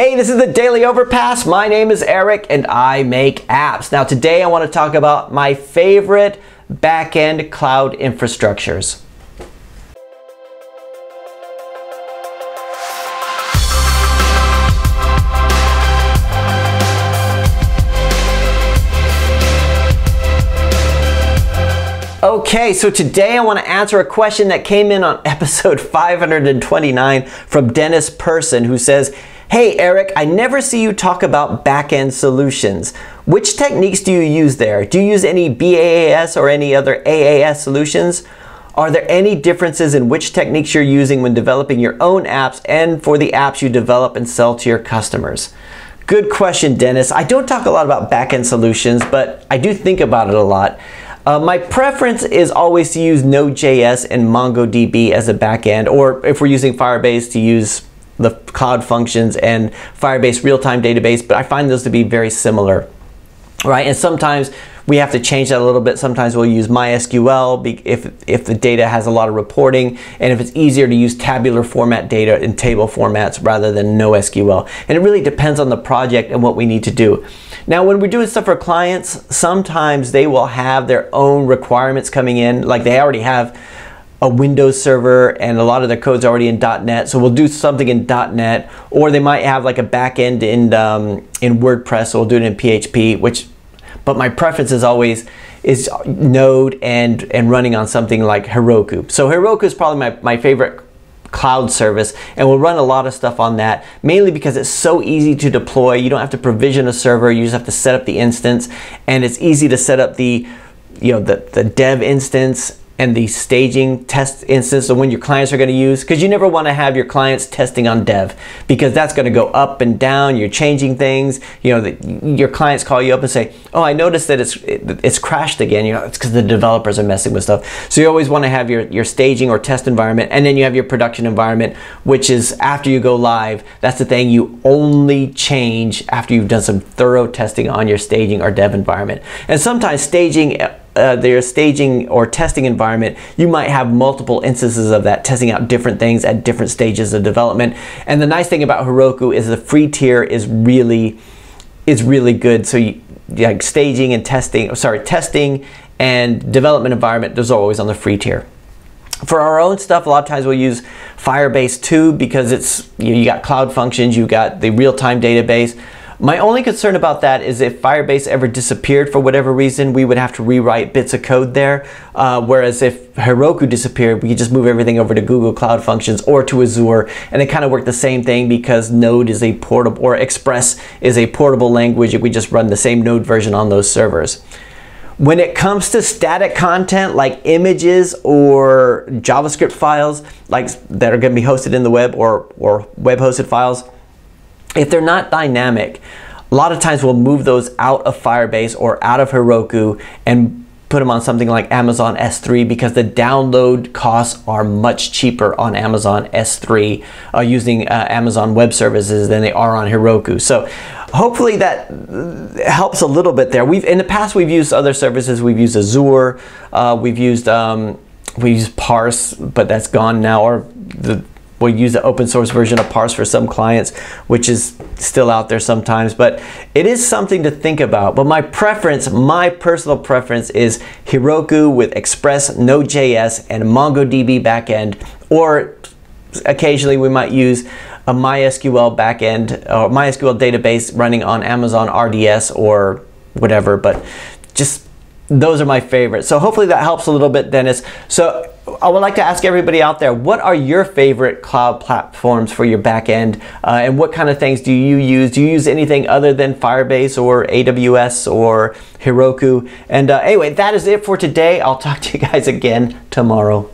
Hey, this is The Daily Overpass. My name is Eric and I make apps. Now today I want to talk about my favorite back-end cloud infrastructures. Okay, so today I want to answer a question that came in on episode 529 from Dennis Person, who says, "Hey Eric, I never see you talk about back-end solutions. Which techniques do you use there? Do you use any BaaS or any other AAS solutions? Are there any differences in which techniques you're using when developing your own apps and for the apps you develop and sell to your customers?" Good question, Dennis. I don't talk a lot about back-end solutions, but I do think about it a lot. My preference is always to use Node.js and MongoDB as a backend, or if we're using Firebase, to use the Cloud Functions and Firebase real-time database, but I find those to be very similar, right? And sometimes we have to change that a little bit. Sometimes we'll use MySQL if the data has a lot of reporting, and if it's easier to use tabular format data in table formats rather than NoSQL. And it really depends on the project and what we need to do. Now, when we're doing stuff for clients, sometimes they will have their own requirements coming in, like they already have a Windows server and a lot of their code's already in .NET, so we'll do something in .NET, or they might have like a backend in WordPress, so we'll do it in PHP, but my preference is always Node and running on something like Heroku. So Heroku is probably my favorite cloud service, and we'll run a lot of stuff on that, mainly because it's so easy to deploy. You don't have to provision a server, you just have to set up the instance, and it's easy to set up the dev instance and the staging test instance of when your clients are going to use, because you never want to have your clients testing on dev, because that's going to go up and down. You're changing things. Your clients call you up and say, "Oh, I noticed that it's crashed again." It's because the developers are messing with stuff. So you always want to have your staging or test environment, and then you have your production environment, which is after you go live. That's the thing you only change after you've done some thorough testing on your staging or dev environment. And sometimes their staging or testing environment, you might have multiple instances of that, testing out different things at different stages of development. And the nice thing about Heroku is the free tier is really good. So like staging and testing and development environment, those are always on the free tier. For our own stuff, a lot of times we'll use Firebase too, because it's you got Cloud Functions, you got the real-time database. My only concern about that is if Firebase ever disappeared for whatever reason, we would have to rewrite bits of code there. Whereas if Heroku disappeared, we could just move everything over to Google Cloud Functions or to Azure, and they kind of work the same thing, because Node is a portable, or Express is a portable language. We just run the same Node version on those servers. When it comes to static content like images or JavaScript files, like that are going to be hosted in the web or web-hosted files, if they're not dynamic, a lot of times we'll move those out of Firebase or out of Heroku and put them on something like Amazon S3, because the download costs are much cheaper on Amazon S3 using Amazon Web Services than they are on Heroku. So hopefully that helps a little bit there. In the past, we've used other services. We've used Azure. We've used Parse, but that's gone now. We'll use the open source version of Parse for some clients, which is still out there sometimes, but it is something to think about. But my personal preference is Heroku with Express, Node.js, and MongoDB backend, or occasionally we might use a MySQL backend or MySQL database running on Amazon RDS or whatever, but just those are my favorites. So hopefully that helps a little bit, Dennis. So I would like to ask everybody out there, what are your favorite cloud platforms for your back end? And what kind of things do you use? Do you use anything other than Firebase or AWS or Heroku? And anyway, that is it for today. I'll talk to you guys again tomorrow.